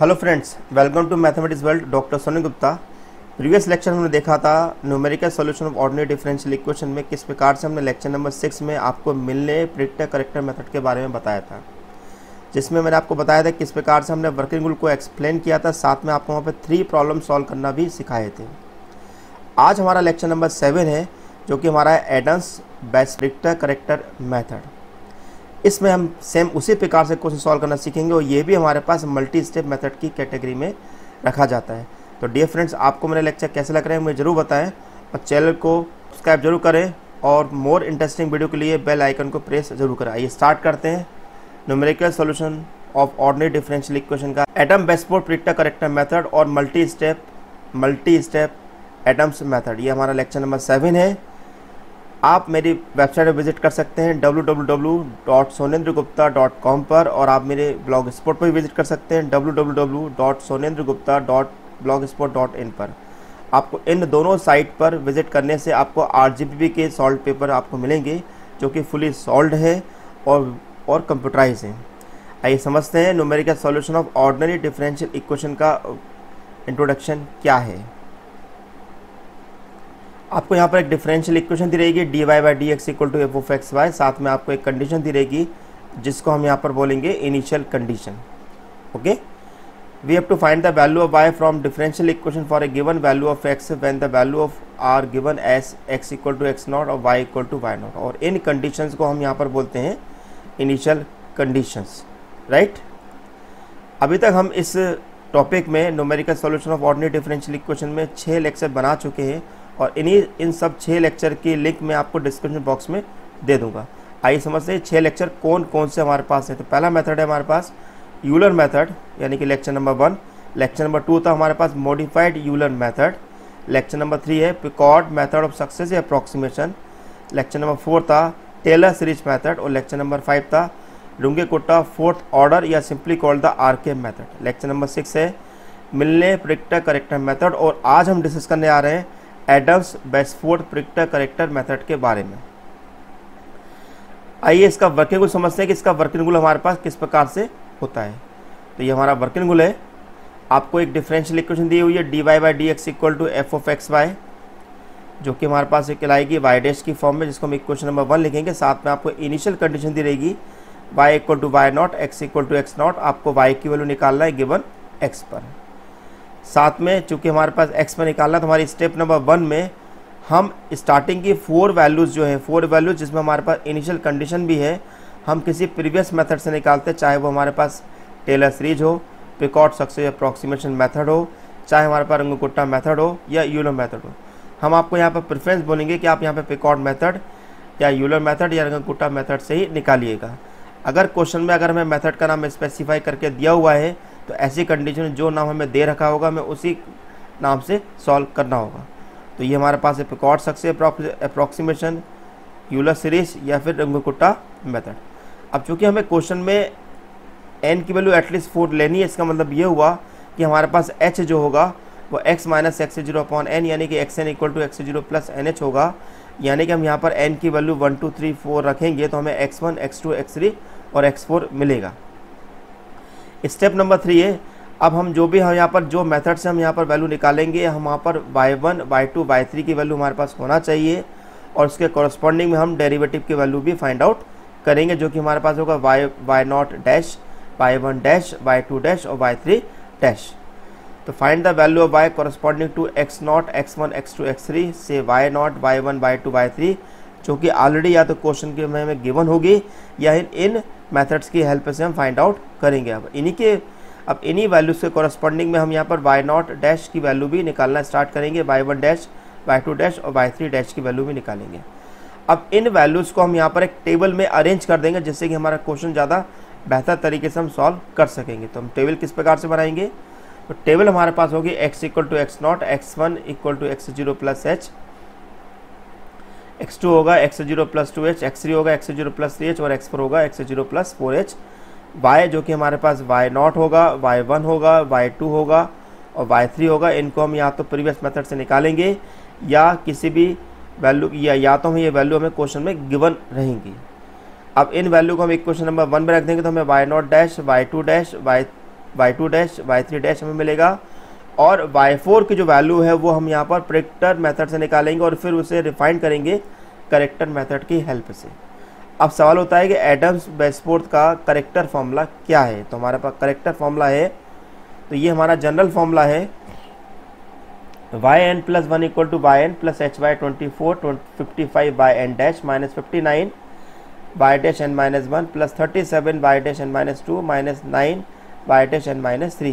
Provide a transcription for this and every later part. Hello friends, welcome to mathematics world. Doctor Sonendra Gupta. Previous lecture हमने देखा था numerical solution of ordinary differential equation में किस प्रकार से हमने लेक्चर नंबर 6 में आपको मिलने प्रेडिक्टर करेक्टर मेथड के बारे में बताया था, जिसमें मैंने आपको बताया था किस प्रकार से हमने वर्किंग रूल को एक्सप्लेन किया था। साथ में आपको वहाँ पर 3 प्रॉब्लम सॉल्व करना भी सिखाए थे। आज हमारा लेक्चर नंबर 7 है, जो कि हमारा है एडम्स बैशफोर्थ करेक्टर मैथड। इसमें हम सेम उसी प्रकार से क्वेश्चन सॉल्व करना सीखेंगे और ये भी हमारे पास मल्टी स्टेप मेथड की कैटेगरी में रखा जाता है। तो डियर फ्रेंड्स, आपको मेरा लेक्चर कैसे लग रहा है मुझे ज़रूर बताएं और चैनल को सब्सक्राइब जरूर करें और मोर इंटरेस्टिंग वीडियो के लिए बेल आइकन को प्रेस जरूर करें। आइए स्टार्ट करते हैं numerical solution of ordinary differential equation का Adams Bashforth predictor corrector method और मल्टी स्टेप एडम्स मैथड। ये हमारा लेक्चर नंबर 7 है। आप मेरी वेबसाइट पर विजिट कर सकते हैं www.sonendragupta.com पर, और आप मेरे ब्लॉग स्पॉट पर भी विजिट कर सकते हैं www.sonendragupta.blogspot.in पर। आपको इन दोनों साइट पर विजिट करने से आपको RGPB के सॉल्व पेपर आपको मिलेंगे, जो कि फुली सॉल्व्ड है और कंप्यूटराइज है। आइए समझते हैं numerical solution of ordinary differential equation का इंट्रोडक्शन क्या है। आपको यहाँ पर एक डिफरेंशियल इक्वेशन दी रहेगी dy/dx = f(x, y)। साथ में आपको एक कंडीशन दी रहेगी, जिसको हम यहाँ पर बोलेंगे initial condition. Okay, we have to find the value of y from differential equation for a given value of x when the value of r given as x = x0 और y = y0। और इन conditions को हम यहाँ पर बोलते हैं initial conditions, right. अभी तक हम इस टॉपिक में numerical solution of ordinary differential equation में 6 लेक्चर बना चुके हैं और इन सब 6 लेक्चर की लिंक मैं आपको डिस्क्रिप्शन बॉक्स में दे दूंगा। आइए समझते हैं 6 लेक्चर कौन कौन से हमारे पास है। तो पहला मेथड है हमारे पास यूलर मेथड, यानी कि लेक्चर नंबर 1। लेक्चर नंबर 2 था हमारे पास modified Euler method. Lecture number 3 है Picard method of success approximation. Lecture number 4 था टेलर सीरीज मेथड और लेक्चर नंबर 5 था रुंगे कुट्टा फोर्थ ऑर्डर या simply called the RK method. Lecture number 6 है Milne predictor corrector method और आज हम discuss करने आ रहे हैं Adams Bashforth predictor corrector method के बारे में। आइए इसका वर्किंग रूल समझते हैं कि इसका वर्किंग रूल हमारे पास किस प्रकार से होता है। तो ये हमारा वर्किंग रूल है। आपको एक डिफरेंशियल इक्वेशन दी हुई है dy/dx = f(x, y), जो कि हमारे पास एक लाएगी y डैश की फॉर्म में, जिसको हम इक्वेशन नंबर 1 लिखेंगे। साथ में आपको इनिशियल कंडीशन दी रहेगी y = y0, x = x0। आपको y की वैल्यू निकालना है गिवन x पर। साथ में चूंकि हमारे पास x पर निकालना, तो हमारी स्टेप नंबर 1 में हम स्टार्टिंग की 4 वैल्यूज़ जो है, 4 वैल्यूज जिसमें हमारे पास इनिशियल कंडीशन भी है, हम किसी प्रीवियस मेथड से निकालते हैं। चाहे वो हमारे पास टेलर सीरीज हो, पिकॉर्ड सक्सेस अप्रॉक्सीमेशन मेथड हो, चाहे हमारे पास रंगे कुट्टा मेथड हो या यूलर मेथड हो। हम आपको यहाँ पर प्रेफरेंस बोलेंगे कि आप यहाँ पर पिकॉर्ड मेथड या यूलर मेथड या रंगे कुट्टा मेथड से ही निकालिएगा। अगर क्वेश्चन में अगर हमें मेथड का नाम स्पेसिफाई करके दिया हुआ है, तो ऐसी कंडीशन में जो नाम हमें दे रखा होगा हमें उसी नाम से सॉल्व करना होगा। तो ये हमारे पास है Picard success approximation, Euler series या फिर रंगे कुट्टा मेथड। अब चूँकि हमें क्वेश्चन में n की वैल्यू एटलीस्ट 4 लेनी है, इसका मतलब ये हुआ कि हमारे पास h जो होगा वो x - x0/n, यानी कि xn = x0 + nh होगा। यानी कि हम यहाँ पर n की वैल्यू 1, 2, 3, 4 रखेंगे तो हमें x1, x2, x3 और x4 मिलेगा। स्टेप नंबर 3 है, अब हम जो भी हम यहाँ पर जो मेथड से हम यहाँ पर वैल्यू निकालेंगे, हम यहाँ पर y1, y2, y3 की वैल्यू हमारे पास होना चाहिए और उसके कॉरस्पॉन्डिंग में हम डेरिवेटिव की वैल्यू भी फाइंड आउट करेंगे, जो कि हमारे पास होगा y0 dash, y1 dash, y2 dash और y3 डैश। तो find the value of y corresponding to x0, x1, x2, x3 से y0, y1, y2, y3, जो कि ऑलरेडी या तो क्वेश्चन के में हमें गिवन होगी या इन मेथड्स की हेल्प से हम फाइंड आउट करेंगे। अब इन्हीं वैल्यूज़ के कॉरस्पॉन्डिंग में हम यहाँ पर y0 डैश की वैल्यू भी निकालना स्टार्ट करेंगे, y1 डैश, y2 डैश और y3 डैश की वैल्यू भी निकालेंगे। अब इन वैल्यूज़ को हम यहाँ पर एक टेबल में अरेंज कर देंगे, जिससे कि हमारा क्वेश्चन ज़्यादा बेहतर तरीके से हम सॉल्व कर सकेंगे। तो हम टेबल किस प्रकार से बनाएंगे, तो टेबल हमारे पास होगी x = x0, x1 = x0 + h, x2 होगा x0 + 2h, x3 होगा x0 + 3h और x4 होगा x0 + 4h। y जो कि हमारे पास y0 होगा, y1 होगा, y2 होगा और y3 होगा। इनको हम या तो प्रीवियस मेथड से निकालेंगे या किसी भी वैल्यू या तो हम ये वैल्यू हमें क्वेश्चन में गिवन रहेंगी। अब इन वैल्यू को हम इक्वेशन नंबर 1 में रख देंगे, तो हमें y0 dash, y2 dash, y y2 dash y3 dash हमें मिलेगा और y4 की जो वैल्यू है वो हम यहाँ पर प्रेडिक्टर मेथड से निकालेंगे और फिर उसे रिफाइन करेंगे करेक्टर मेथड की हेल्प से। अब सवाल होता है कि एडम्स बेसफोर्थ का करेक्टर फार्मूला क्या है, तो हमारे पास करेक्टर फार्मूला है, तो ये हमारा जनरल फार्मूला है yn plus 1 equal to yn plus H y 24 55 by n dash minus 59 by dash N minus 1 plus 37 by dash N minus 2 minus 9 by dash N minus 3।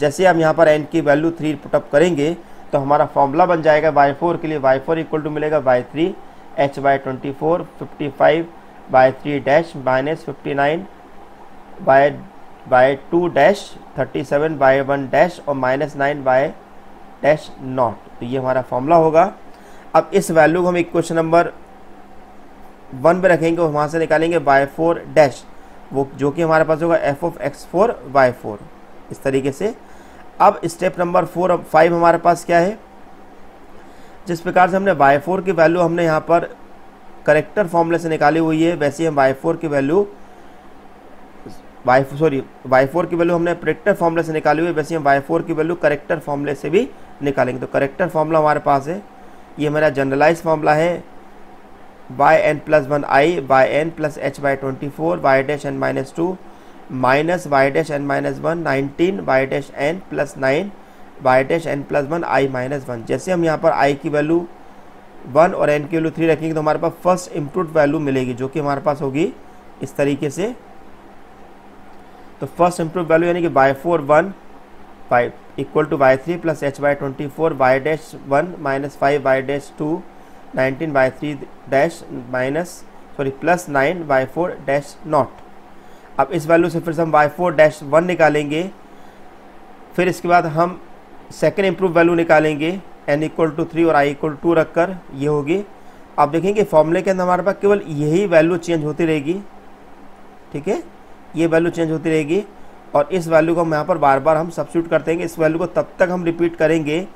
जैसे हम यहाँ पर n की वैल्यू 3 पुटअप करेंगे तो हमारा formula बन जाएगा y4 के लिए, y4 इक्वल टू मिलेगा y3 h y 24 55 by 3 dash minus 59 by 2 dash 37 by 1 dash और माइनस 9 बाई डैश नॉट। तो ये हमारा फॉर्मूला होगा। अब इस वैल्यू को हम इक्वेशन नंबर 1 पे रखेंगे और वहाँ से निकालेंगे y4 डैश, वो जो कि हमारे पास होगा f ऑफ x4 y4 इस तरीके से। अब स्टेप नंबर 4 और 5 हमारे पास क्या है, जिस प्रकार से हमने y4 की वैल्यू हमने यहाँ पर करेक्टर फॉर्मूले से निकाली हुई है, वैसे हम y4 की वैल्यू हमने प्रेडिक्टर फॉर्मूले से निकाली हुई है, वैसे हम y4 की वैल्यू करेक्टर फॉर्मूले से भी निकालेंगे। तो करेक्टर फॉर्मूला हमारे पास है, ये हमारा जनरलाइज फॉर्मूला है yn plus 1 i by n plus H by 24 y dash N minus 2 minus Y dash N minus 1 19 y dash N plus 9 y dash N plus 1 i minus 1। जैसे हम यहाँ पर आई की वैल्यू 1 और N की value 3 रखेंगे तो हमारे पास फर्स्ट इम्प्रूव वैल्यू मिलेगी जो कि हमारे पास होगी इस तरीके से। तो फर्स्ट इम्प्रूव वैल्यू यानी कि y4 1 5 equal to y3 plus H y 24 y dash 1 minus 5 y dash 2 19 y 3 dash minus plus 9 y 4 dash not. अब इस वैल्यू से फिर से हम y4 डैश 1 निकालेंगे, फिर इसके बाद हम सेकेंड इम्प्रूव वैल्यू निकालेंगे n इक्वल टू 3 और i इक्वल टू रख कर ये होगी। आप देखेंगे फॉर्मूले के अंदर हमारे पास केवल यही वैल्यू चेंज होती रहेगी, ठीक है, ये वैल्यू चेंज होती रहेगी और इस वैल्यू को हम यहाँ पर बार बार हम सब्स्टिट्यूट करते हैं। इस वैल्यू को तब तक हम रिपीट करेंगे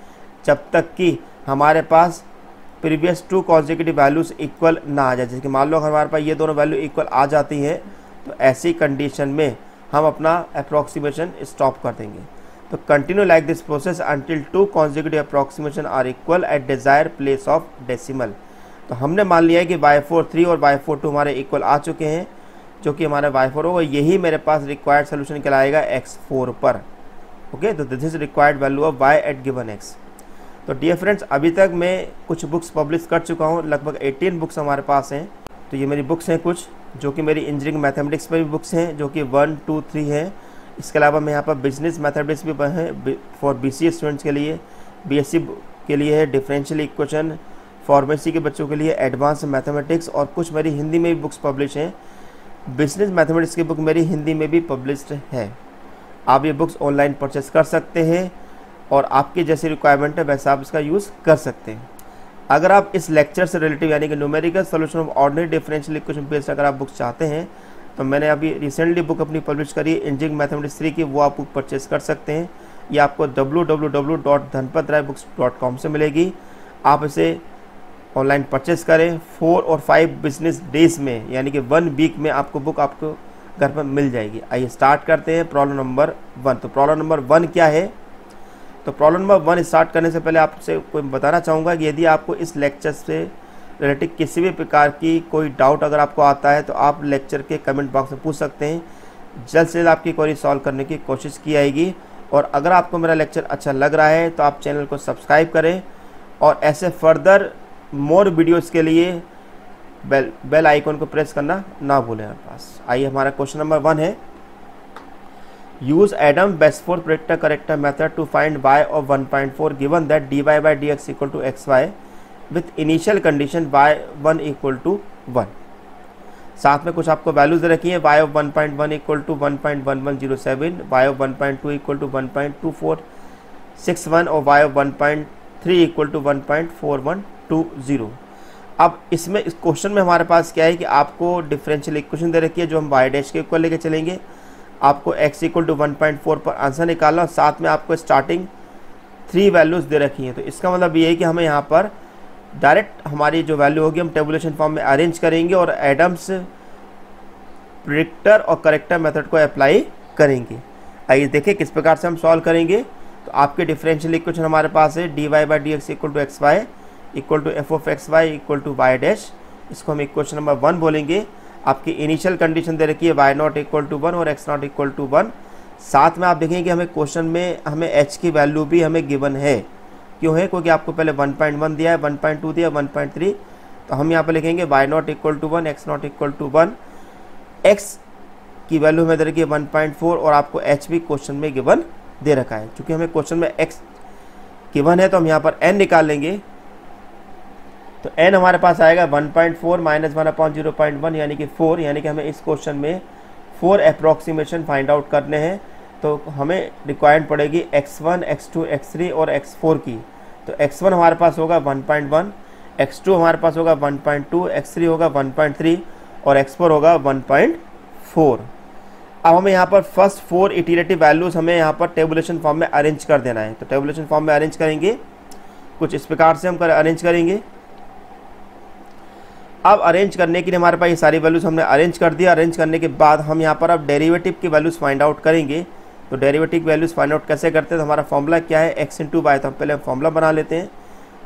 जब तक कि हमारे पास प्रीवियस 2 कॉन्जिक्यूटिव वैल्यूज इक्वल ना आ जाए। जैसे कि मान लो अगर हमारे पास ये दोनों वैल्यू इक्वल आ जाती हैं तो ऐसी कंडीशन में हम अपना अप्रॉक्सीमेशन स्टॉप कर देंगे। तो continue like this process until 2 consecutive approximation are equal at desire place of decimal. तो हमने मान लिया है कि y4 3 और y4 2 हमारे इक्वल आ चुके हैं जो कि हमारा y4 होगा, यही मेरे पास रिक्वायर्ड सोल्यूशन कहलाएगा x4 पर। ओके, तो this is required value of y at given x। तो डियर फ्रेंड्स, अभी तक मैं कुछ बुक्स पब्लिश कर चुका हूँ, लगभग 18 बुक्स हमारे पास हैं। तो ये मेरी बुक्स हैं कुछ जो कि मेरी इंजीनियरिंग मैथमेटिक्स पर भी बुक्स हैं जो कि 1 2 3 हैं। इसके अलावा मैं यहाँ पर बिजनेस मैथमेटिक्स भी हैं फॉर BCA स्टूडेंट्स के लिए, BSc के लिए है, डिफरेंशियल इक्वेशन, फार्मेसी के बच्चों के लिए एडवांस मैथमेटिक्स, और कुछ मेरी हिंदी में भी बुक्स पब्लिश हैं। बिजनेस मैथमेटिक्स की बुक मेरी हिंदी में भी पब्लिश्ड है। आप ये बुक्स ऑनलाइन परचेस कर सकते हैं और आपके जैसी रिक्वायरमेंट है वैसा आप इसका यूज़ कर सकते हैं। अगर आप इस लेक्चर से रिलेटिव यानी कि numerical solution of ordinary differential equation based अगर आप बुक्स चाहते हैं तो मैंने अभी रिसेंटली बुक अपनी पब्लिश करी है इंजीनियरिंग मैथमेटिक्स 3 की, वो आप बुक परचेस कर सकते हैं। ये आपको www.dhanpatraibuks.com से मिलेगी। आप इसे ऑनलाइन परचेस करें। 4 और 5 बिजनेस डेज में यानी कि 1 वीक में आपको बुक आपको घर पर मिल जाएगी। आइए स्टार्ट करते हैं प्रॉब्लम नंबर 1। तो प्रॉब्लम नंबर 1 क्या है, तो प्रॉब्लम नंबर 1 स्टार्ट करने से पहले आपसे कोई बताना चाहूँगा कि यदि आपको इस लेक्चर से रिलेटेड किसी भी प्रकार की कोई डाउट अगर आपको आता है तो आप लेक्चर के कमेंट बॉक्स में पूछ सकते हैं, जल्द से जल्द आपकी क्वेरी सॉल्व करने की कोशिश की जाएगी। और अगर आपको मेरा लेक्चर अच्छा लग रहा है तो आप चैनल को सब्सक्राइब करें और ऐसे फर्दर मोर वीडियोस के लिए बेल आइकॉन को प्रेस करना ना भूलें। हमारे पास आइए हमारा क्वेश्चन नंबर 1 है, use Adam Bashforth predictor corrector method to find y of 1.4 given that dy/dx equal to xy with initial condition y1 equal to 1। साथ में कुछ आपको वैल्यूज रखी है, y of 1.1 equal to 1.1107, y of 1.2 equal to 1.2461 और y of 1.3 equal to 1.4120। अब इसमें इस क्वेश्चन में हमारे पास क्या है कि आपको डिफरेंशियल इक्वेशन दे रखी है जो हम y डैश के इक्वल लेके चलेंगे। आपको x इक्वल टू 1.4 पर आंसर निकालना और साथ में आपको स्टार्टिंग 3 वैल्यूज़ दे रखी हैं। तो इसका मतलब ये है कि हमें यहाँ पर डायरेक्ट हमारी जो वैल्यू होगी हम टेबुलेशन फॉर्म में अरेंज करेंगे और एडम्स प्रेडिक्टर और करेक्टर मेथड को अप्लाई करेंगे। आइए देखें किस प्रकार से हम सॉल्व करेंगे। तो आपके डिफरेंशियल इक्वेशन हमारे पास है D Y by D x equal to x Y equal to F of x Y equal to Y dash, इसको हम इक्वेशन नंबर 1 बोलेंगे। आपकी इनिशियल कंडीशन दे रखी है वाई नॉट इक्वल टू 1 और एक्स नॉट इक्वल टू 1। साथ में आप देखेंगे हमें क्वेश्चन में हमें एच की वैल्यू भी हमें गिवन है, क्यों है? क्योंकि आपको पहले 1.1 दिया है, 1.2 दिया, 1.3। तो हम यहाँ पर लिखेंगे why not equal to 1, x not equal to 1, x की वैल्यू हमें दे रखी है 1.4 और आपको एच भी क्वेश्चन में गिवन दे रखा है। चूँकि हमें क्वेश्चन में एक्स गिवन है तो हम यहाँ पर एन निकाल लेंगे। तो n हमारे पास आएगा 1.4 माइनस 1/0.1 यानी कि 4, यानी कि हमें इस क्वेश्चन में 4 अप्रॉक्सीमेशन फाइंड आउट करने हैं। तो हमें रिक्वायर्ड पड़ेगी x1, x2, x3 और x4 की। तो x1 हमारे पास होगा 1.1, x2 हमारे पास होगा 1.2, x3 होगा 1.3 और x4 होगा 1.4। अब हमें यहाँ पर फर्स्ट 4 इटरेटिव वैल्यूज़ हमें यहाँ पर टेबुलेशन फॉर्म में अरेंज कर देना है। तो टेबुलेशन फॉर्म में अरेंज करेंगे कुछ इस प्रकार से हम अरेंज करेंगे। अब अरेंज करने के लिए हमारे पास ये सारी वैल्यूज़ हमने अरेंज कर दिया। अरेंज करने के बाद हम यहाँ पर अब डेरिवेटिव की वैल्यूज़ फाइंड आउट करेंगे। तो डेरिवेटिव वैल्यूज़ फाइंड आउट कैसे करते हैं? तो हमारा फॉर्मूला क्या है? X into Y. तो हम पहले फॉर्मूला बना लेते हैं।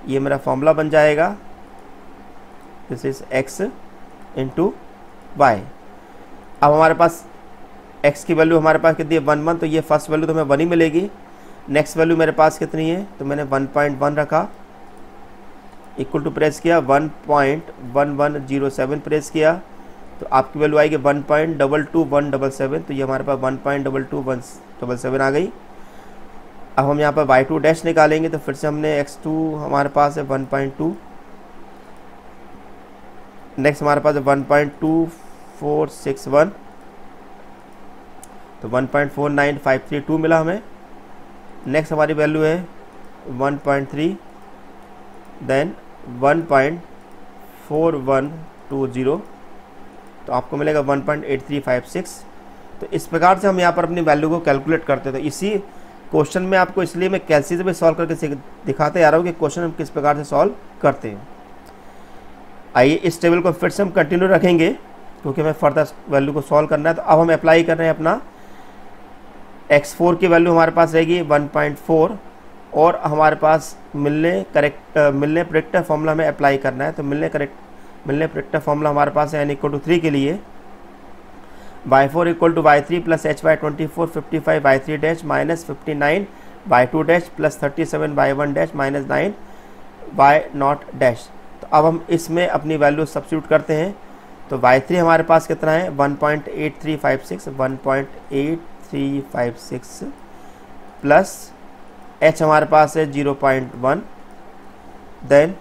ये मेरा फॉर्मूला बन जाएगा, this is x into Y. अब हमारे पास एक्स की वैल्यू हमारे पास कितनी है? 1.1। तो ये फर्स्ट वैल्यू तो हमें 1 ही मिलेगी। नेक्स्ट वैल्यू मेरे पास कितनी है? तो मैंने 1.1 रखा, इक्वल टू प्रेस किया, 1.1107 प्रेस किया तो आपकी वैल्यू आएगी 1.22177। तो ये हमारे पास 1.22177 आ गई। अब हम यहाँ पर y2 डैश निकालेंगे। तो फिर से हमने x2 हमारे पास है 1.2, नेक्स्ट हमारे पास है 1.2461, तो 1.49532 मिला हमें। नेक्स्ट हमारी वैल्यू है 1.3, देन 1.4120, तो आपको मिलेगा 1.8356। तो इस प्रकार से हम यहाँ पर अपनी वैल्यू को कैलकुलेट करते हैं। तो इसी क्वेश्चन में आपको, इसलिए मैं कैलसी से भी सॉल्व करके दिखाते जा रहा हूँ कि क्वेश्चन हम किस प्रकार से सॉल्व करते हैं। आइए इस टेबल को फिर से हम कंटिन्यू रखेंगे क्योंकि हमें फर्दर वैल्यू को सॉल्व करना है। तो अब हम अप्लाई कर रहे हैं अपना x4 की वैल्यू हमारे पास रहेगी 1.4 और हमारे पास मिलने प्रेडिक्टर फॉर्मूला में अप्लाई करना है। तो मिलने प्रेडिक्टर फॉर्मूला हमारे पास है एन इक्वल टू 3 के लिए y4 equal to y3 plus H y 2455 y3 dash minus 59 y2 dash plus 37 y1 dash minus 9 y not dash. तो अब हम इसमें अपनी वैल्यू सब्स्टिट्यूट करते हैं। तो y3 हमारे पास कितना है? 1.8356 प्लस h हमारे पास है 0.1, देन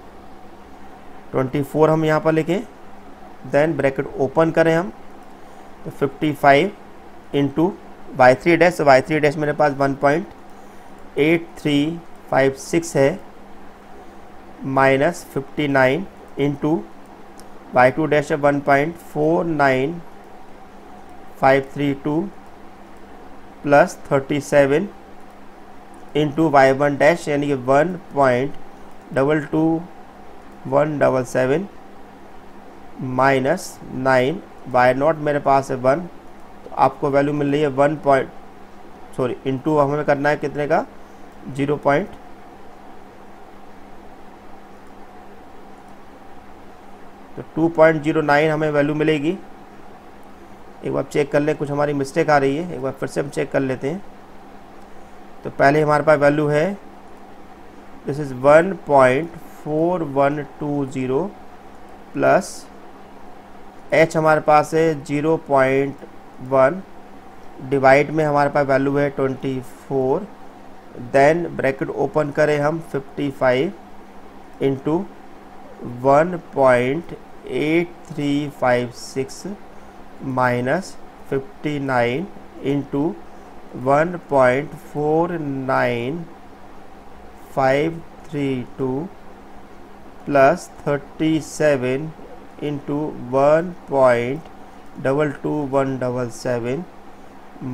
24 हम यहाँ पर लिखें, देन ब्रैकेट ओपन करें हम, तो 55 into y3 dash. y3 dash मेरे पास 1.8356 है माइनस 59 इंटू y2 डैश है 1.49532 प्लस 37 इंटू y1 डैश यानी कि 1.22177 माइनस 9 y नॉट मेरे पास है 1। तो आपको वैल्यू मिल रही है इंटू हमें करना है कितने का? 2.09 हमें वैल्यू मिलेगी। एक बार चेक कर लें, कुछ हमारी मिस्टेक आ रही है, एक बार फिर से हम चेक कर लेते हैं। तो पहले हमारे पास वैल्यू है, दिस इज़ 1.4120 प्लस h हमारे पास है 0.1 डिवाइड में हमारे पास वैल्यू है 24, देन ब्रैकेट ओपन करें हम 55 into 1.8356 minus 59 into 1.49532 plus 37 into 1.22177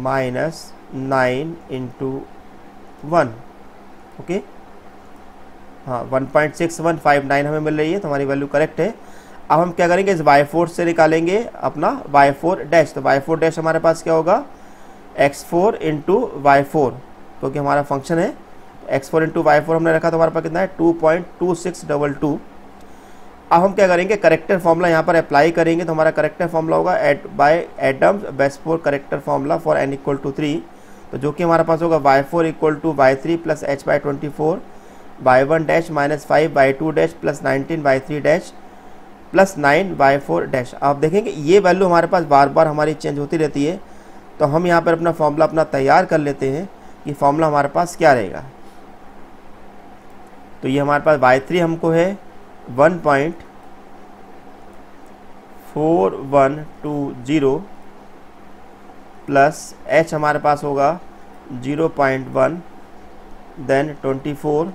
minus 9 into 1। Okay, हाँ, 1.6159 हमें मिल रही है, तो हमारी वैल्यू करेक्ट है। अब हम क्या करेंगे? इस y4 से निकालेंगे अपना y4 डैश। तो y4 डैश हमारे पास क्या होगा? x4 इंटू y4 क्योंकि हमारा फंक्शन है x4 इंटू y4 हमने रखा तो हमारे पास कितना है 2.2622। अब हम क्या करेंगे करेक्टर फार्मूला यहाँ पर अप्लाई करेंगे तो हमारा करेक्टर फार्मूला होगा at by Adams Bashforth corrector formula for N equal to 3 तो जो कि हमारे पास होगा y4 equal to y3 plus h by 24 by 1 dash minus 5 by 2 dash plus 19 by 3 dash plus 9 by 4 dash. आप देखेंगे ये वैल्यू हमारे पास बार बार हमारी चेंज होती रहती है तो हम यहाँ पर अपना फॉर्मूला अपना तैयार कर लेते हैं कि फॉर्मूला हमारे पास क्या रहेगा। तो ये हमारे पास y3 हमको है 1.4120 प्लस h हमारे पास होगा 0.1 देन 24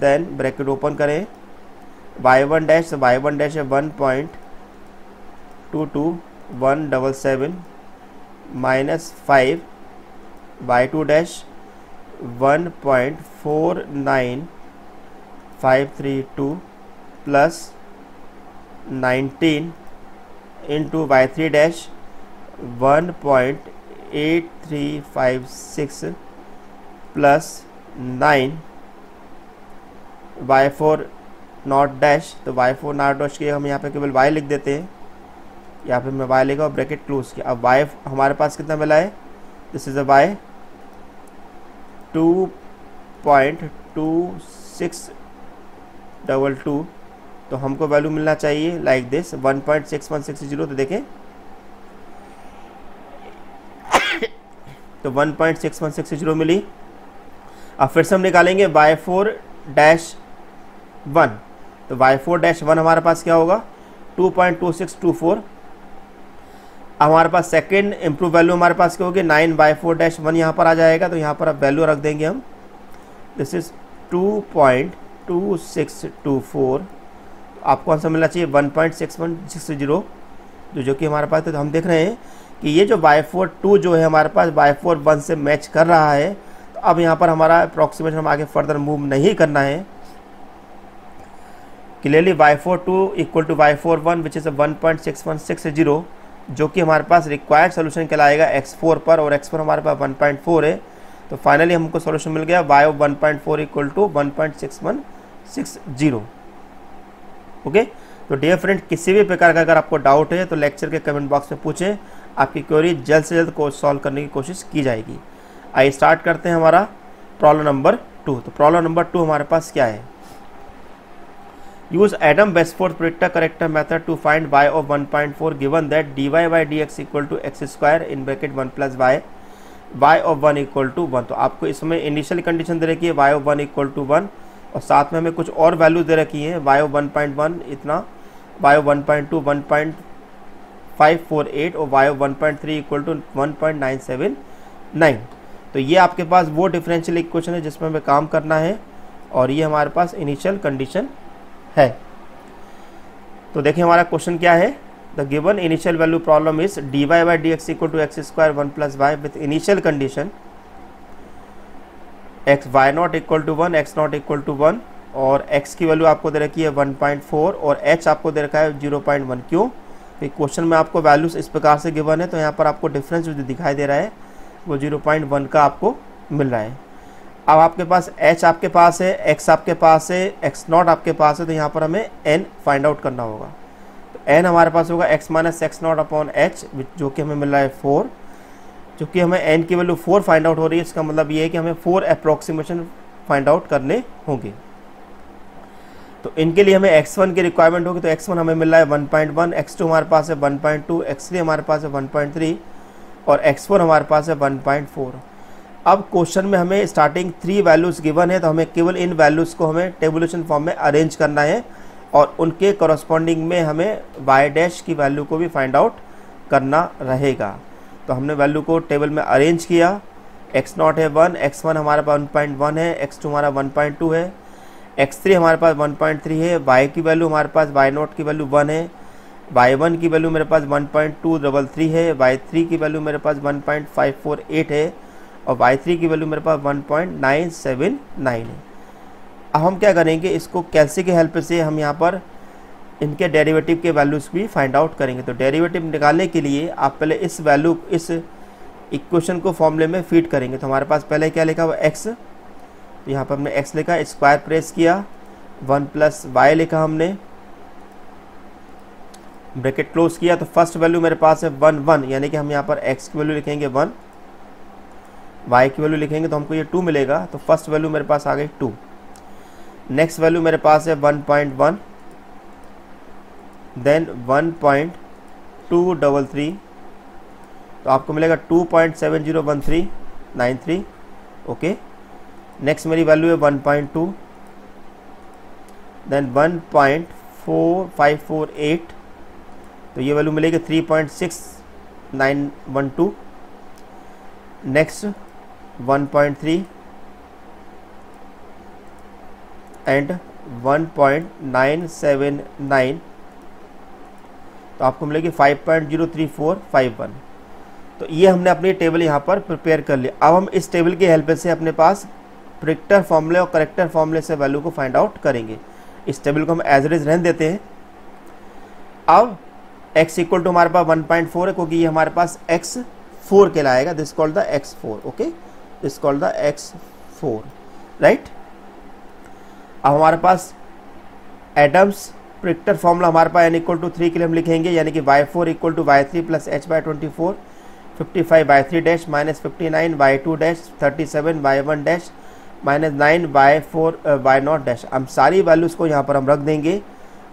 देन ब्रैकेट ओपन करें y1 डैश y1 डैश है 1.22177 minus 5 y2 dash 1.49532 plus 19 into y3 dash 1.8356 plus 9 y4 not dash तो y4 नॉट डैश के हम यहाँ पे केवल y लिख देते हैं। यहाँ पे मैं y लिखा और ब्रैकेट क्लोज किया। अब y हमारे पास कितना मिला है दिस इज अ y 2.2622 तो हमको वैल्यू मिलना चाहिए लाइक दिस 1.6160 तो देखें तो 1.6160 मिली। अब फिर से हम निकालेंगे y4 डैश 1 तो y4 डैश 1 हमारे पास क्या होगा 2.2624। हमारे पास सेकंड इम्प्रूव वैल्यू हमारे पास क्या होगी 9y4 डैश 1 यहाँ पर आ जाएगा तो यहाँ पर अब वैल्यू रख देंगे हम दिस इज 2.2624 आपको कौन सा मिलना चाहिए 1.6160 जो कि हमारे पास। तो हम देख रहे हैं कि ये जो y4 2 जो है हमारे पास y4 1 से मैच कर रहा है तो अब यहाँ पर हमारा अप्रॉक्सीमेशन हम आगे फर्दर मूव नहीं करना है। Clearly y4 2 equal to y4 1 which is 1.6160 जो कि हमारे पास रिक्वायर्ड सोल्यूशन कहलाएगा x4 पर और x4 हमारे पास 1.4 है तो फाइनली हमको सोल्यूशन मिल गया y 1.4 इक्वल टू 1.6160। ओके तो डियर फ्रेंड किसी भी प्रकार का अगर आपको डाउट है तो लेक्चर के कमेंट बॉक्स में पूछें, आपकी क्वेरी जल्द से जल्द को सॉल्व करने की कोशिश की जाएगी। आइए स्टार्ट करते हैं हमारा प्रॉब्लम नंबर 2। तो प्रॉब्लम नंबर 2 हमारे पास क्या है use Adam Bashforth predictor corrector method to find Y of 1.4 given that D Y by D x equal to x square in bracket 1 plus Y Y of 1 equal to 1। तो आपको इसमें initial condition दे रखी है Y of 1 equal to 1 और साथ में हमें कुछ और वैल्यू दे रखी है वाई ऑफ 1.1 इतना वाई ऑफ 1.2 1.548 और वाई ऑफ 1.3 इक्वल टू 1.979। तो ये आपके पास वो डिफरेंशियल इक्वेशन है जिसमें हमें काम करना है और ये हमारे पास इनिशियल कंडीशन है। तो देखिए हमारा क्वेश्चन क्या है the given initial value problem is d Y by D x equal to x square 1 plus Y with initial condition x why not equal to 1 x not equal to 1 और x की value आपको दे रखी है 1.4 और h आपको दे रखा है 0.1। क्यों क्वेश्चन में आपको वैल्यूज इस प्रकार से गिवन है तो यहाँ पर आपको डिफरेंस जो दिखाई दे रहा है वो 0.1 का आपको मिल रहा है। अब आपके पास h आपके पास है x आपके पास है x नॉट आपके पास है तो यहाँ पर हमें n फाइंड आउट करना होगा। तो n हमारे पास होगा x minus x not upon h जो कि हमें मिल रहा है 4 जो कि हमें n की वैल्यू 4 फाइंड आउट हो रही है। इसका मतलब ये है कि हमें 4 अप्रोक्सीमेशन फाइंड आउट करने होंगे। तो इनके लिए हमें x1 की रिक्वायरमेंट होगी तो x1 हमें मिल रहा है 1.1 x2 हमारे पास है 1.2 x3 हमारे पास है 1.3 और x4 हमारे पास है 1.4। अब क्वेश्चन में हमें स्टार्टिंग 3 वैल्यूज़ गिवन है तो हमें केवल इन वैल्यूज़ को हमें टेबुलेशन फॉर्म में अरेंज करना है और उनके कॉरस्पॉन्डिंग में हमें y डैश की वैल्यू को भी फाइंड आउट करना रहेगा। तो हमने वैल्यू को टेबल में अरेंज किया x नॉट है 1 x1 हमारे पास 1.1 है x2 हमारा 1.2 है x3 हमारे पास 1.3 है y की वैल्यू हमारे पास y नॉट की वैल्यू 1 है y1 की वैल्यू मेरे पास 1.233 है y3 की वैल्यू मेरे पास 1.548 है और y3 की वैल्यू मेरे पास 1.979 है। अब हम क्या करेंगे इसको कैलसी के हेल्प से हम यहाँ पर इनके डेरिवेटिव के वैल्यूज़ भी फाइंड आउट करेंगे। तो डेरिवेटिव निकालने के लिए आप पहले इस इक्वेशन को फॉर्मूले में फीड करेंगे। तो हमारे पास पहले क्या लिखा हुआ एक्स, तो यहाँ पर हमने एक्स लिखा, स्क्वायर प्रेस किया, 1 प्लस वाई लिखा हमने, ब्रैकेट क्लोज किया। तो फर्स्ट वैल्यू मेरे पास है 1 1, यानी कि हम यहाँ पर x की वैल्यू लिखेंगे 1, y की वैल्यू लिखेंगे तो हमको ये 2 मिलेगा। तो फर्स्ट वैल्यू मेरे पास आ गई 2। नेक्स्ट वैल्यू मेरे पास है 1.1, देन 1.233, तो आपको मिलेगा 2.701393। ओके, नेक्स्ट मेरी वैल्यू है 1.2, देन 1.4548, तो ये वैल्यू मिलेगी 3.6912। नेक्स्ट 1.3 एंड 1.979, तो आपको मिलेगी 5.03451। तो ये हमने अपनी टेबल यहाँ पर प्रिपेयर कर लिया। अब हम इस टेबल की हेल्प से अपने पास प्रिडिक्टर फॉर्मूले और करेक्टर फॉर्मूले से वैल्यू को फाइंड आउट करेंगे। इस टेबल को हम एज इट इज रहने देते हैं। अब x इक्वल टू हमारे पास 1.4 है, क्योंकि ये हमारे पास x4 कहलाएगा। This called the x4, okay, this called the x4, right. अब हमारे पास एडम्स प्रिडिक्टर फॉर्मूला हमारे पास n = 3 के लिए हम लिखेंगे, यानी कि y4 = y3 + h/24, 55/3 - 59, y2 - 37, y1 - 9, y4 y0 हम सारी वैल्यूज़ को यहाँ पर हम रख देंगे।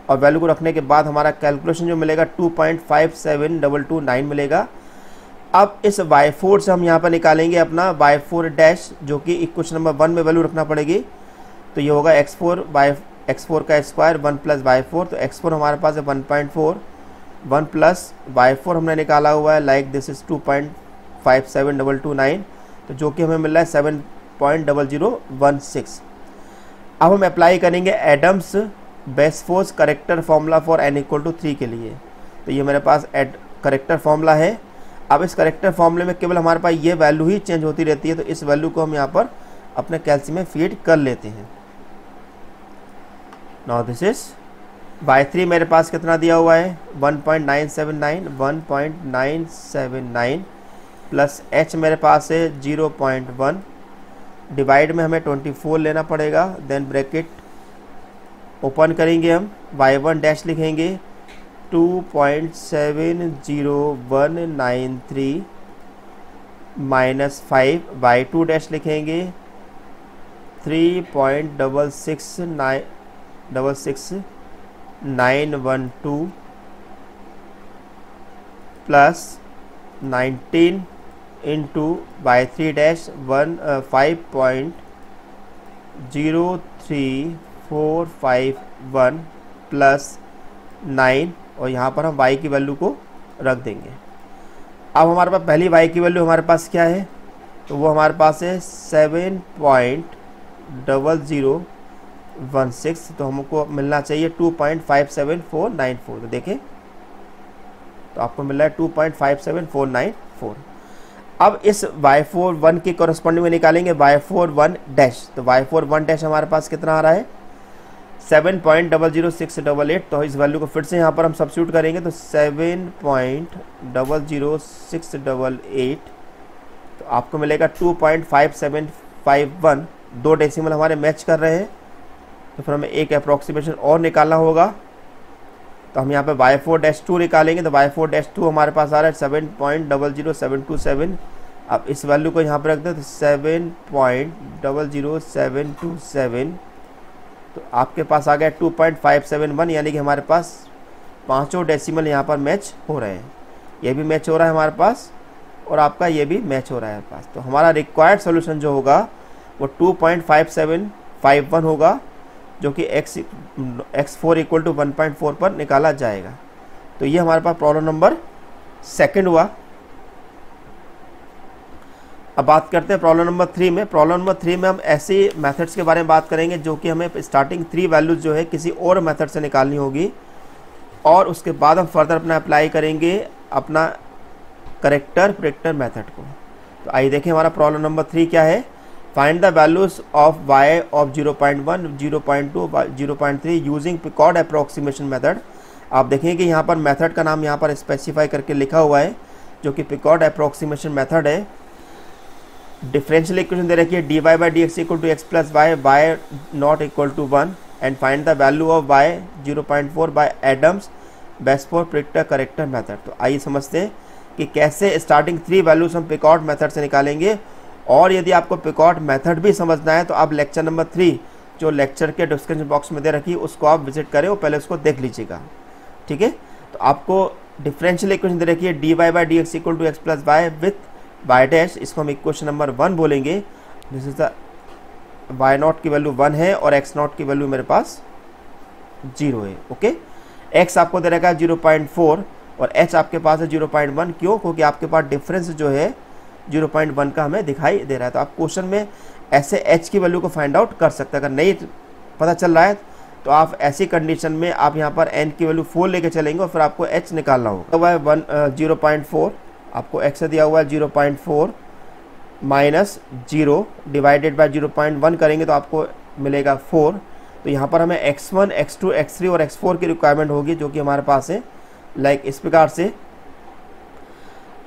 और वैल्यू को रखने के बाद हमारा कैलकुलेशन जो मिलेगा 2.57229 मिलेगा। अब इस y4 से हम यहाँ पर निकालेंगे अपना y4 डैश, जो कि इक्वेशन नंबर 1 में वैल्यू रखना पड़ेगी। तो ये होगा x4 का स्क्वायर 1 प्लस y4, तो x4 हमारे पास है 1.4, 1 प्लस y4 हमने निकाला हुआ है, लाइक दिस इज 2.57229, तो जो कि हमें मिल रहा है 7.0016। अब हम अप्लाई करेंगे Adams Bashforth corrector formula for n = 3 के लिए। तो ये मेरे पास करेक्टर फार्मूला है। अब इस करेक्टर फार्मूले में केवल हमारे पास ये वैल्यू ही चेंज होती रहती है, तो इस वैल्यू को हम यहाँ पर अपने कैलसी में फीड कर लेते हैं। नाउ दिस इज y3 मेरे पास कितना दिया हुआ है 1.979, 1.979 प्लस h मेरे पास है 0.1, डिवाइड में हमें 24 लेना पड़ेगा, देन ब्रैकेट ओपन करेंगे हम, y1 डैश लिखेंगे 2.70193 माइनस 5, y2 डैश लिखेंगे 3.66912 plus 19 into y3 dash 5.03451 plus 9, और यहाँ पर हम y की वैल्यू को रख देंगे। अब हमारे पास पहली y की वैल्यू हमारे पास क्या है, तो वो हमारे पास है 7.0016, तो हमको मिलना चाहिए 2.57494। तो देखें, तो आपको मिल रहा है 2.57494। अब इस y41 के कॉरस्पॉन्डिंग में निकालेंगे y41 डैश, तो y41 डैश हमारे पास कितना आ रहा है 7.00688, तो इस वैल्यू को फिर से यहाँ पर हम सब्स्टिट्यूट करेंगे, तो 7.00688, तो आपको मिलेगा 2.5751। 2 डेसिमल हमारे मैच कर रहे हैं, तो फिर हमें एक अप्रोक्सीमेशन और निकालना होगा। तो हम यहाँ पे y4-2 निकालेंगे, तो y4-2 हमारे पास आ रहा है 7.00727। अब इस वैल्यू को यहाँ पर रख दें, तो 7.00727, तो आपके पास आ गया 2.571, यानी कि हमारे पास पांचों डेसिमल यहाँ पर मैच हो रहे हैं। ये भी मैच हो रहा है हमारे पास, और आपका ये भी मैच हो रहा है हमारे पास। तो हमारा रिक्वायर्ड सॉल्यूशन जो होगा वो 2.5751 होगा, जो कि x4 = 1.4 पर निकाला जाएगा। तो ये हमारे पास प्रॉब्लम नंबर 2 हुआ। अब बात करते हैं प्रॉब्लम नंबर 3 में। प्रॉब्लम नंबर 3 में हम ऐसे मेथड्स के बारे में बात करेंगे जो कि हमें स्टार्टिंग 3 वैल्यूज जो है किसी और मेथड से निकालनी होगी, और उसके बाद हम फर्दर अपना अप्लाई करेंगे अपना करेक्टर प्रिडिक्टर मेथड को। तो आइए देखें हमारा प्रॉब्लम नंबर 3 क्या है। Find the values of y of 0.1, 0.2, 0.3 using Picard approximation method. आप देखेंगे कि यहाँ पर मेथड का नाम यहाँ पर स्पेसिफाई करके लिखा हुआ है, जो कि पिकॉर्ड अप्रोक्सीमेशन मेथड है। डिफरेंशियल इक्वेशन दे रखी है D Y by D x equal to x plus Y, why not equal to 1 and find the value of Y 0.4 by Adams Bashforth predictor corrector method. तो आइए समझते हैं कि कैसे स्टार्टिंग 3 वैल्यूज हम पिकॉर्ड मेथड से निकालेंगे। और यदि आपको पिकॉर्ड मेथड भी समझना है तो आप लेक्चर नंबर 3 जो लेक्चर के डिस्क्रिप्शन बॉक्स में दे रखी है उसको आप विजिट करें और पहले उसको देख लीजिएगा, ठीक है। तो आपको डिफरेंशियल इक्वेशन दे रखी है D Y by D x equal to x plus Y with Y dash, इसको हम इक्वेशन नंबर 1 बोलेंगे। This is the why not की वैल्यू 1 है और एक्स नॉट की वैल्यू मेरे पास 0 है, ओके। एक्स आपको दे रखा है 0.4 और एच आपके पास है 0.1, क्यों? क्योंकि आपके पास डिफरेंस जो है 0.1 का हमें दिखाई दे रहा है। तो आप क्वेश्चन में ऐसे एच की वैल्यू को फाइंड आउट कर सकते हैं। अगर नहीं पता चल रहा है तो आप ऐसी कंडीशन में आप यहाँ पर एन की वैल्यू 4 लेके चलेंगे और फिर आपको एच निकालना होगा। तो वह 0.4 आपको एक्स दिया हुआ है, 0.4 माइनस 0 डिवाइडेड बाय 0.1 करेंगे तो आपको मिलेगा 4। तो यहाँ पर हमें x1, x2, x3 और x4 की रिक्वायरमेंट होगी जो कि हमारे पास है लाइक इस प्रकार से।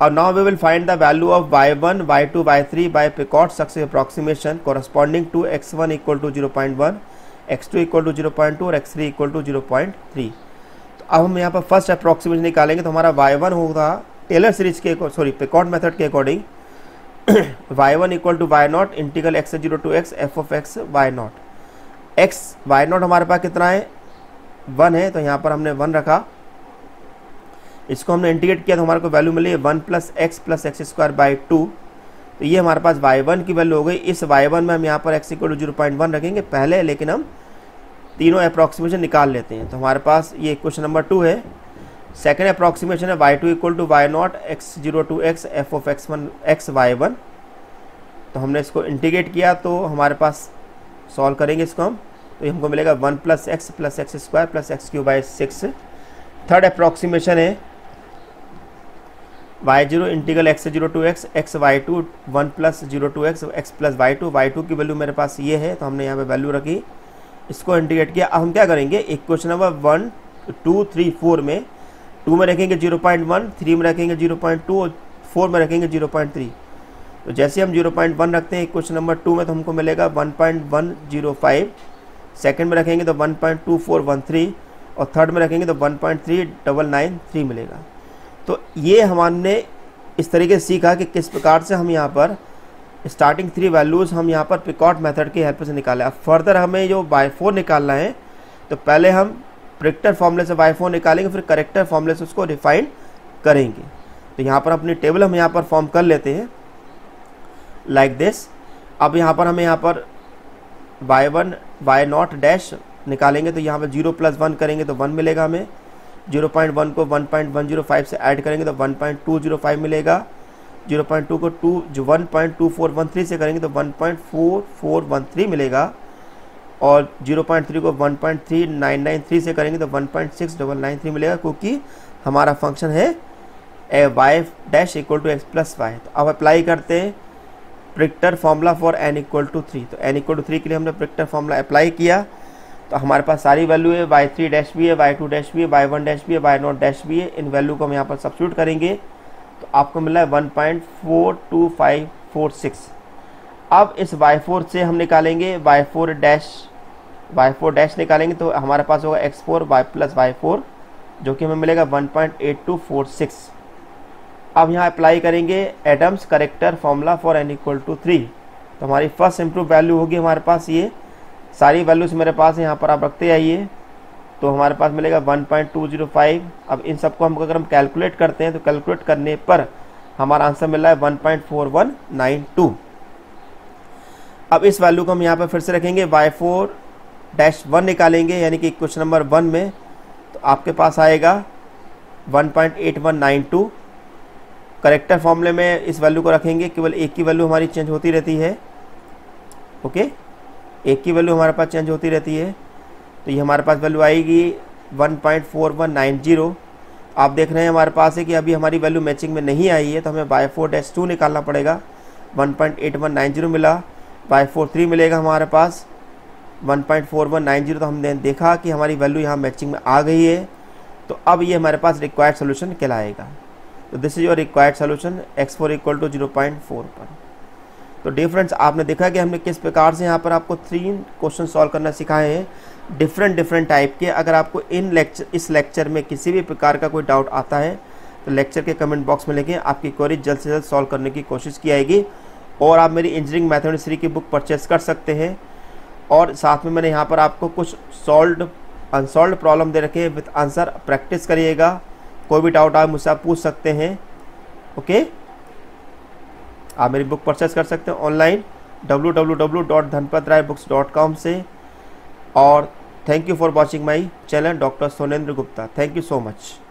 और now we will find the value of y1, y2, y3 by Picard successive approximation corresponding to x1 equal to 0.1, x2 equal to 0.2 और x3 इक्वल टू 0.3। तो अब हम यहाँ पर फर्स्ट अप्रॉक्सीमेशन निकालेंगे। तो हमारा y1 होगा टेलर सीरीज के पिकॉर्ड मेथड के according y1 equal to why not integral X 0 to x F of x why not. X why not हमारे पास कितना है? 1 है, तो यहाँ पर हमने 1 रखा, इसको हमने इंटीग्रेट किया तो हमारे को वैल्यू मिली 1 प्लस एक्स स्क्वायर बाई 2। तो ये हमारे पास y1 की वैल्यू हो गई। इस y1 में हम यहाँ पर x इक्वल टू 0.1 रखेंगे पहले, लेकिन हम तीनों अप्रॉक्सीमेशन निकाल लेते हैं। तो हमारे पास ये क्वेश्चन नंबर 2 है। सेकेंड अप्रॉक्सीमेशन है y2 equal to why not X 0 to x F of X y1। तो हमने इसको इंटीग्रेट किया तो हमारे पास सॉल्व करेंगे इसको हम, तो हमको मिलेगा 1 plus x square plus x cube by 6। Third approximation है y0 integral X 0 to x X वाई2 1 plus 0 to x x plus वाई2। वाई2 की वैल्यू मेरे पास ये है तो हमने यहाँ पे वैल्यू रखी, इसको इंटीग्रेट किया। अब हम क्या करेंगे, इक्वेशन नंबर 1, 2, 3, 4 में 2 में रखेंगे 0.1, 3 में रखेंगे 0.2 और 4 में रखेंगे 0.3। तो जैसे हम 0.1 रखते हैं इक्वेशन नंबर 2 में तो हमको मिलेगा 1.105, सेकेंड में रखेंगे तो 1.2413 और थर्ड में रखेंगे तो 1.3993 मिलेगा। तो ये हमने इस तरीके से सीखा कि किस प्रकार से हम यहाँ पर स्टार्टिंग 3 वैल्यूज़ हम यहाँ पर पिकॉर्ड मेथड के हेल्प से निकाले। अब फर्दर हमें जो y4 निकालना है तो पहले हम प्रिडिक्टर फॉर्मूले से y4 निकालेंगे, फिर करेक्टर फॉर्मूले से उसको रिफाइन करेंगे। तो यहाँ पर अपनी टेबल हम यहाँ पर फॉर्म कर लेते हैं लाइक दिस। अब यहाँ पर हमें यहाँ पर y1 y नॉट डैश निकालेंगे तो यहाँ पर 0 प्लस 1 करेंगे तो 1 मिलेगा हमें, 0.1 को 1.105 से ऐड करेंगे तो 1.205 मिलेगा, 0.2 को 1.2413 से करेंगे तो 1.4413 मिलेगा और 0.3 को 1.3993 से करेंगे तो 1.6993 मिलेगा, क्योंकि हमारा फंक्शन है Y dash equal to x plus Y. तो अब अप्लाई करते हैं predictor formula for N equal to 3। तो एन इक्वल टू 3 के लिए हमने प्रिडिक्टर फार्मूला अप्लाई किया तो हमारे पास सारी वैल्यू है, y3 डैश भी है, y2 डैश भी है, y1 डैश भी है, y नॉट डैश भी है। इन वैल्यू को हम यहाँ पर सब्स्टिट्यूट करेंगे तो आपको मिला है 1.42546। अब इस y4 से हम निकालेंगे y4 डैश निकालेंगे तो हमारे पास होगा x4 y प्लस y4 जो कि हमें मिलेगा 1.8246। अब यहाँ अप्लाई करेंगे Adams corrector formula for N equal to 3। तो हमारी फर्स्ट इम्प्रूव वैल्यू होगी हमारे पास, ये सारी वैल्यूज़ मेरे पास यहाँ पर आप रखते आइए तो हमारे पास मिलेगा 1.205। अब इन सबको हम अगर हम कैलकुलेट करते हैं तो कैलकुलेट करने पर हमारा आंसर मिल रहा है 1.4192। अब इस वैल्यू को हम यहाँ पर फिर से रखेंगे, y4-1 निकालेंगे यानी कि क्वेश्चन नंबर 1 में, तो आपके पास आएगा 1.8192। करेक्टर फॉर्मूले में इस वैल्यू को रखेंगे, केवल एक की वैल्यू हमारी चेंज होती रहती है, ओके, एक की वैल्यू हमारे पास चेंज होती रहती है। तो ये हमारे पास वैल्यू आएगी 1.4190। आप देख रहे हैं हमारे पास है कि अभी हमारी वैल्यू मैचिंग में नहीं आई है तो हमें y4-2 निकालना पड़ेगा, 1.8190 मिला, y43 मिलेगा हमारे पास 1.4190। तो हमने देखा कि हमारी वैल्यू यहाँ मैचिंग में आ गई है, तो अब ये हमारे पास रिक्वायर्ड सोल्यूशन कहलाएगा। तो this is your required solution x4 equal to 0.4 पर। तो डे फ्रेंड्स आपने देखा कि हमने किस प्रकार से यहाँ पर आपको 3 क्वेश्चन सॉल्व करना सिखाए हैं डिफरेंट टाइप के। अगर आपको इस लेक्चर में किसी भी प्रकार का कोई डाउट आता है तो लेक्चर के कमेंट बॉक्स में लेके आपकी क्वेरी जल्द से जल्द सॉल्व करने की कोशिश की जाएगी। और आप मेरी इंजीनियरिंग मैथमेटिक्स 3 की बुक परचेस कर सकते हैं। और साथ में मैंने यहाँ पर आपको कुछ सॉल्व अनसॉल्व प्रॉब्लम दे रखे विथ आंसर, प्रैक्टिस करिएगा। कोई भी डाउट आप मुझसे पूछ सकते हैं। ओके, आप मेरी बुक परचेस कर सकते हैं ऑनलाइन www.dhanpatraibooks.com से। और thank you for watching my channel doctor Sonendra Gupta. Thank you so much.